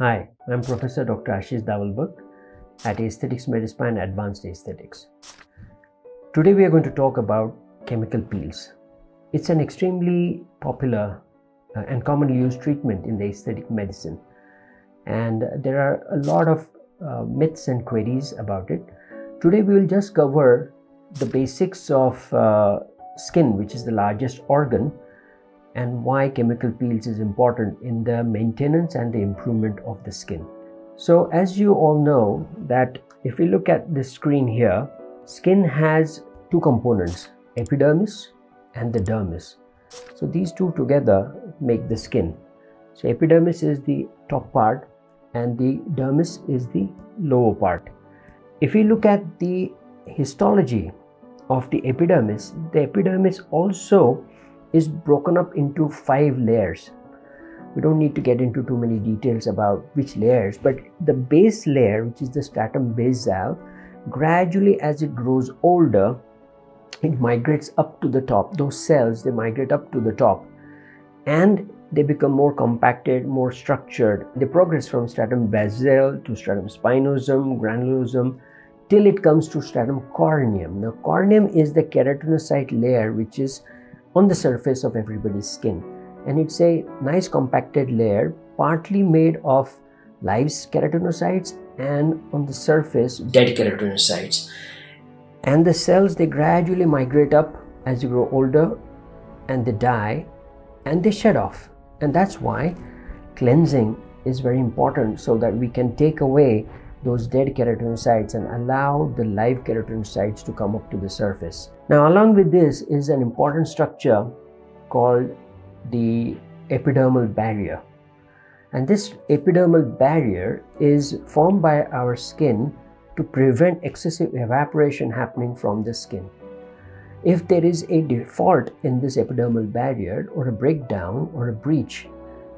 Hi, I'm Professor Dr. Ashish Davalbhakta at Aesthetics Medispine, Advanced Aesthetics. Today we are going to talk about chemical peels. It's an extremely popular and commonly used treatment in the aesthetic medicine, and there are a lot of myths and queries about it. Today we will just cover the basics of skin, which is the largest organ, and why chemical peels is important in the maintenance and the improvement of the skin. So as you all know that if we look at this screen here, skin has two components, epidermis and the dermis. So these two together make the skin. So epidermis is the top part and the dermis is the lower part. If we look at the histology of the epidermis also is broken up into 5 layers. We don't need to get into too many details about which layers, but the base layer, which is the stratum basal, gradually as it grows older, it migrates up to the top. Those cells, they migrate up to the top and they become more compacted, more structured. They progress from stratum basal to stratum spinosum, granulosum, till it comes to stratum corneum. Now corneum is the keratinocyte layer, which is on the surface of everybody's skin, and it's a nice compacted layer partly made of live keratinocytes and on the surface dead keratinocytes. And the cells, they gradually migrate up as you grow older and they die and they shed off, and that's why cleansing is very important, so that we can take away those dead keratinocytes and allow the live keratinocytes to come up to the surface. Now, along with this is an important structure called the epidermal barrier, and this epidermal barrier is formed by our skin to prevent excessive evaporation happening from the skin. If there is a default in this epidermal barrier, or a breakdown or a breach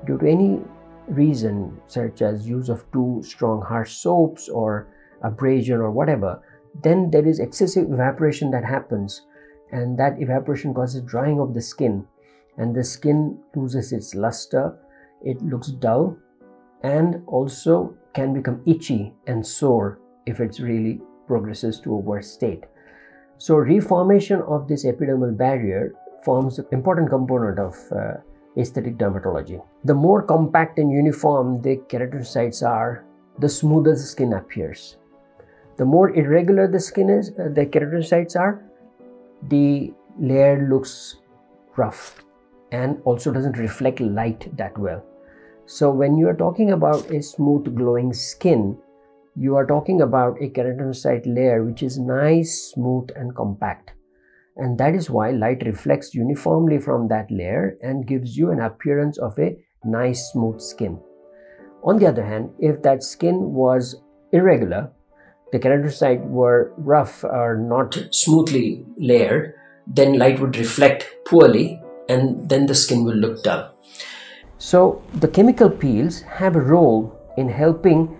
due to any reason, such as use of too strong harsh soaps or abrasion or whatever, then there is excessive evaporation that happens, and that evaporation causes drying of the skin, and the skin loses its luster, it looks dull, and also can become itchy and sore if it really progresses to a worse state. So reformation of this epidermal barrier forms an important component of aesthetic dermatology. The more compact and uniform the keratinocytes are, the smoother the skin appears. The more irregular the skin is, the keratinocytes are, the layer looks rough and also doesn't reflect light that well. So when you are talking about a smooth glowing skin, you are talking about a keratinocyte layer which is nice, smooth and compact. And that is why light reflects uniformly from that layer and gives you an appearance of a nice smooth skin. On the other hand, if that skin was irregular, the keratinocytes were rough or not smoothly layered, then light would reflect poorly and then the skin will look dull. So the chemical peels have a role in helping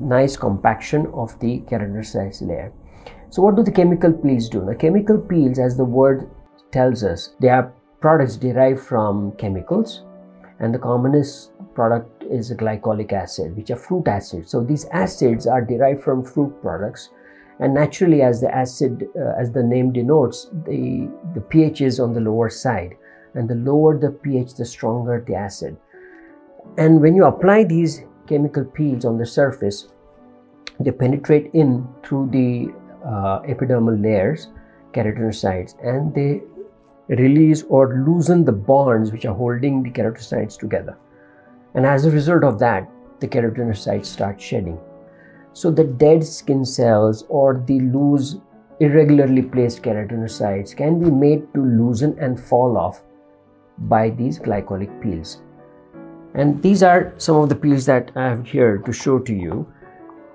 nice compaction of the keratinocyte layer. So what do the chemical peels do? Now, chemical peels, as the word tells us, they are products derived from chemicals, and the commonest product is glycolic acid, which are fruit acids. So these acids are derived from fruit products, and naturally, as the acid, as the name denotes, the pH is on the lower side, and the lower the pH, the stronger the acid. And when you apply these chemical peels on the surface, they penetrate in through the epidermal layers, keratinocytes, and they release or loosen the bonds which are holding the keratinocytes together, and as a result of that the keratinocytes start shedding. So the dead skin cells or the loose irregularly placed keratinocytes can be made to loosen and fall off by these glycolic peels, and these are some of the peels that I have here to show to you.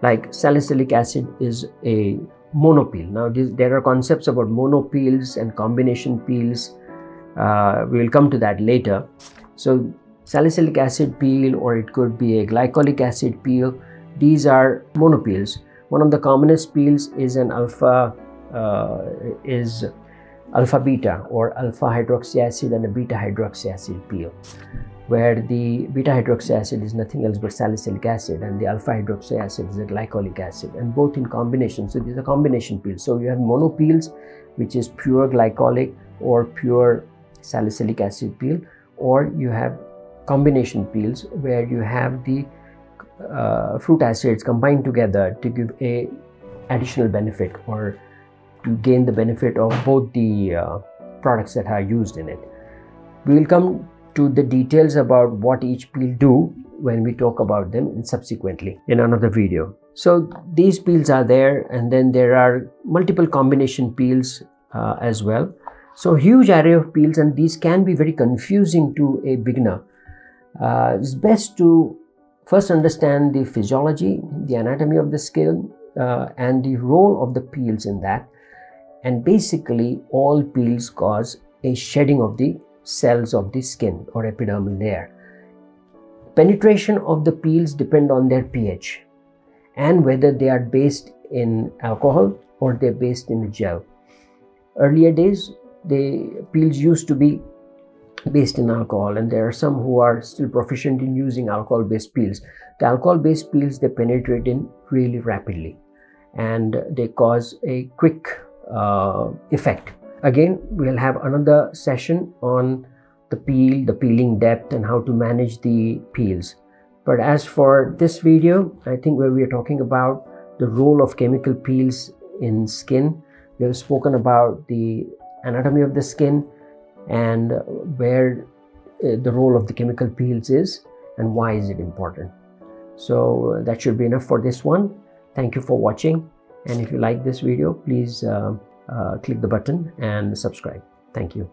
Like salicylic acid is a monopeel. Now there are concepts about monopeels and combination peels. We will come to that later. So salicylic acid peel, or it could be a glycolic acid peel, these are monopeels. One of the commonest peels is an alpha-beta or alpha hydroxy acid and a beta hydroxy acid peel. where the beta-hydroxy acid is nothing else but salicylic acid and the alpha-hydroxy acid is a glycolic acid, and both in combination. So these are combination peels. So you have monopeels, which is pure glycolic or pure salicylic acid peel, or you have combination peels where you have the fruit acids combined together to give a additional benefit or to gain the benefit of both the products that are used in it. We will come to the details about what each peel do when we talk about them and subsequently in another video. So these peels are there, and then there are multiple combination peels as well. So huge array of peels, and these can be very confusing to a beginner. It's best to first understand the physiology, the anatomy of the skin, and the role of the peels in that. And basically all peels cause a shedding of the cells of the skin or epidermal layer. Penetration of the peels depend on their pH and whether they are based in alcohol or they're based in a gel. Earlier days, the peels used to be based in alcohol, and there are some who are still proficient in using alcohol-based peels. The alcohol-based peels, they penetrate in really rapidly and they cause a quick effect. Again, we'll have another session on the peel, the peeling depth, and how to manage the peels. But as for this video, I think where we are talking about the role of chemical peels in skin, we have spoken about the anatomy of the skin and where the role of the chemical peels is and why is it important. So that should be enough for this one. Thank you for watching, and if you like this video, please click the button and subscribe. Thank you.